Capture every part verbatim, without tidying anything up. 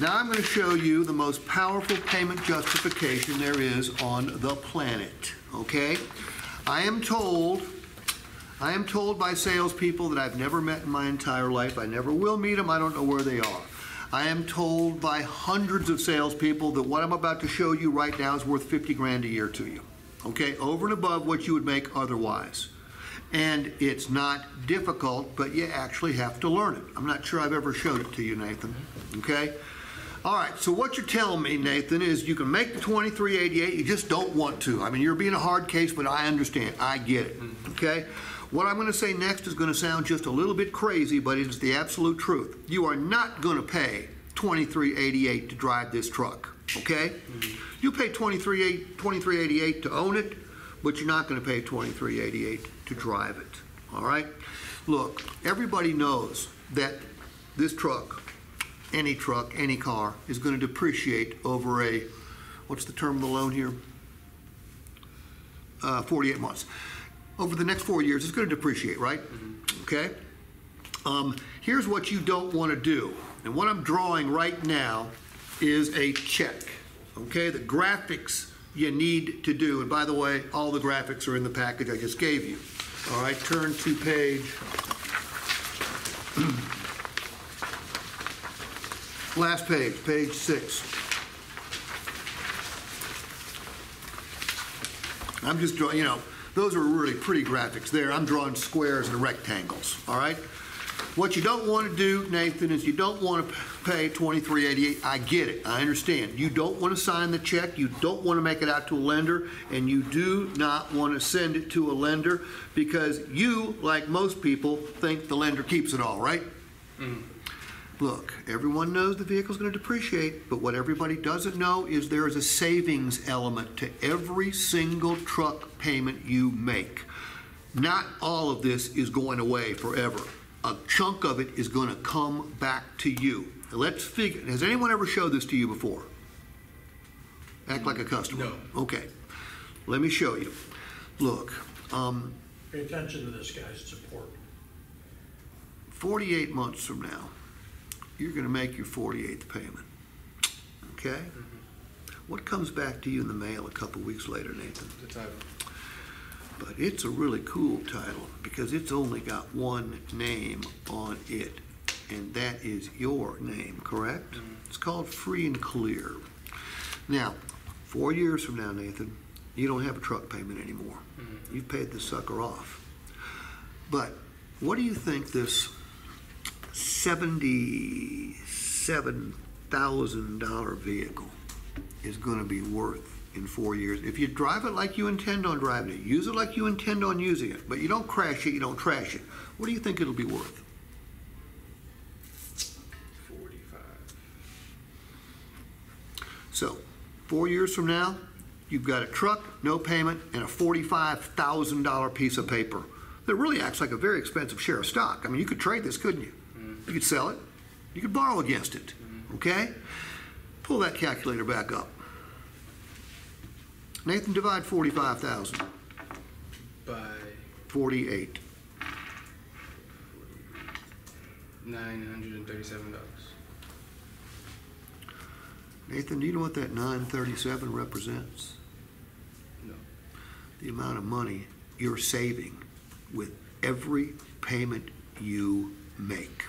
Now I'm going to show you the most powerful payment justification there is on the planet, okay? I am told, I am told by salespeople that I've never met in my entire life. I never will meet them. I don't know where they are. I am told by hundreds of salespeople that what I'm about to show you right now is worth fifty grand a year to you, okay? Over and above what you would make otherwise. And it's not difficult, but you actually have to learn it. I'm not sure I've ever showed it to you, Nathan, okay? All right, so what you're telling me, Nathan, is you can make the twenty-three eighty-eight, you just don't want to. I mean, you're being a hard case, but I understand, I get it, okay? What I'm gonna say next is gonna sound just a little bit crazy, but it's the absolute truth. You are not gonna pay twenty-three eighty-eight to drive this truck, okay? Mm-hmm. You pay twenty-three eighty-eight to own it, but you're not gonna pay twenty-three eighty-eight to drive it, all right? Look, everybody knows that this truck, any truck, any car, is gonna depreciate over a, what's the term of the loan here? Uh, forty-eight months. Over the next four years, it's going to depreciate, right? Mm-hmm. Okay? Um, here's what you don't want to do. And what I'm drawing right now is a check. Okay? The graphics you need to do. And by the way, all the graphics are in the package I just gave you. All right? Turn to page... last page, page six. I'm just drawing, you know... those are really pretty graphics there. I'm drawing squares and rectangles, all right? What you don't want to do, Nathan, is you don't want to pay twenty-three eighty-eight. I get it. I understand. You don't want to sign the check. You don't want to make it out to a lender, and you do not want to send it to a lender because you, like most people, think the lender keeps it all, right? Mm. Look, everyone knows the vehicle's going to depreciate, but what everybody doesn't know is there is a savings element to every single truck payment you make. Not all of this is going away forever. A chunk of it is going to come back to you. Let's figure, has anyone ever showed this to you before? Act like a customer. No. Okay. Let me show you. Look. Um, Pay attention to this, guys. It's important. forty-eight months from now, you're going to make your forty-eighth payment, okay? Mm-hmm. What comes back to you in the mail a couple weeks later, Nathan? The title. But it's a really cool title because it's only got one name on it, and that is your name, correct? Mm-hmm. It's called free and clear. Now, four years from now, Nathan, you don't have a truck payment anymore. Mm-hmm. You've paid this sucker off. But what do you think this seventy-seven thousand dollar vehicle is going to be worth in four years. If you drive it like you intend on driving it, use it like you intend on using it, but you don't crash it, you don't trash it. What do you think it'll be worth? forty-five. So, four years from now, you've got a truck, no payment, and a forty-five thousand dollar piece of paper. That really acts like a very expensive share of stock. I mean, you could trade this, couldn't you? Mm-hmm. You could sell it. You could borrow against it, mm-hmm. okay? Pull that calculator back up. Nathan, divide forty-five thousand. By? forty-eight. nine hundred thirty-seven dollars. Nathan, do you know what that nine thirty-seven represents? No. The amount of money you're saving with every payment you make.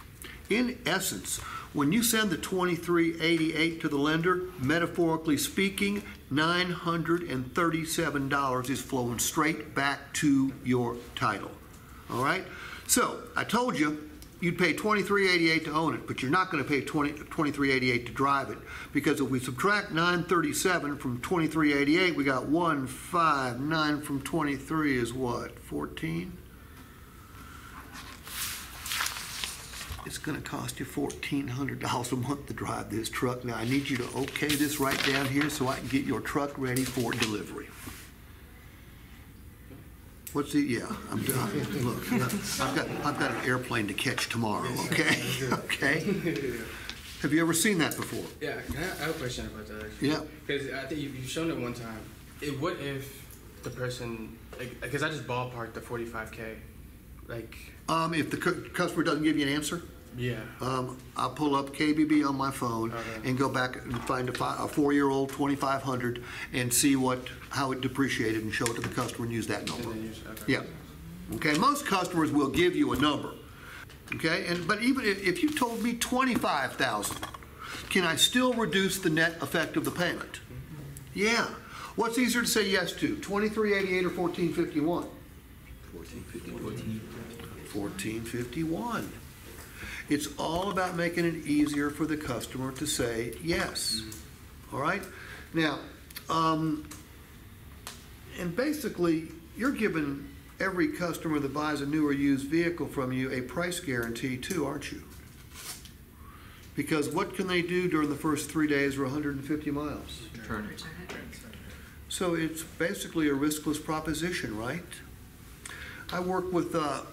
In essence, when you send the twenty-three eighty-eight to the lender, metaphorically speaking, nine hundred thirty-seven dollars is flowing straight back to your title. All right? So, I told you, you'd pay twenty-three eighty-eight to own it, but you're not going to pay twenty-three eighty-eight to drive it, because if we subtract nine thirty-seven from twenty-three eighty-eight, we got one, five, nine from twenty-three is what, fourteen? It's going to cost you fourteen hundred dollars a month to drive this truck. Now, I need you to okay this right down here so I can get your truck ready for delivery. What's the, yeah, I'm done. Look, I've got, I've got an airplane to catch tomorrow, okay? Okay? Have you ever seen that before? Yeah, I have a question about that, actually. Yeah. Because I think you've shown it one time. It, what if the person, because like, I just ballparked the forty-five K, like... Um, if the customer doesn't give you an answer? Yeah. Um, I pull up K B B on my phone okay. and go back and find a, five, a four-year-old twenty-five hundred and see what how it depreciated and show it to the customer and use that number. And use, okay. Yeah. Okay. Most customers will give you a number. Okay. And but even if, if you told me twenty-five thousand, can I still reduce the net effect of the payment? Yeah. What's easier to say yes to, twenty-three eighty-eight or fourteen fifty-one? fourteen fifty-one. fourteen fifty-one. It's all about making it easier for the customer to say yes. Mm-hmm. All right? Now, um, and basically, you're giving every customer that buys a new or used vehicle from you a price guarantee too, aren't you? Because what can they do during the first three days or one hundred fifty miles? Return. Return. So it's basically a riskless proposition, right? I work with uh,